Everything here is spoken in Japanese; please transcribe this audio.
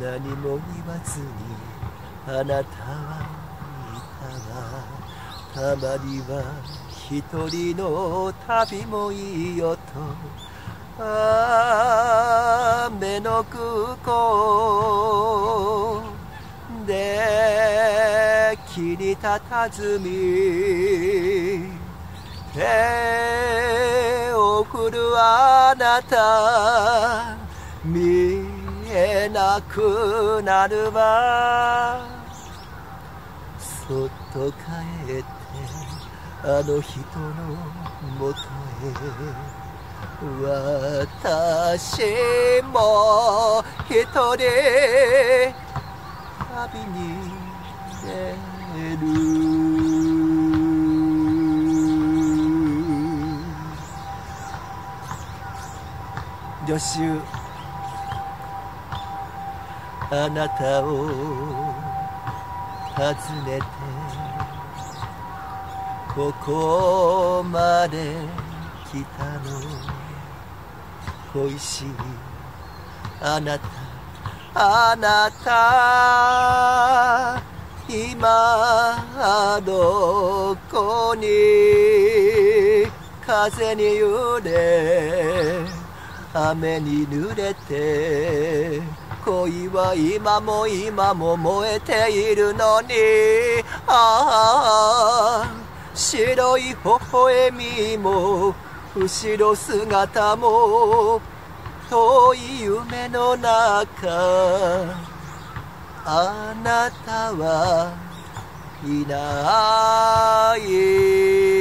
何も言わずにあなたはいたわ。たまには一人の旅もいいよと雨の空港で切りたたずみ手を振るあなた見えなくなるわ。そっと帰ってあの人のもとへ私も一人旅に出る。予習。あなたを訪ねてここまで来たの。恋しいあなた今どこに風に揺れ雨に濡れて恋は今も燃えているのに白い微笑みも後ろ姿も遠い夢の中あなたはいない。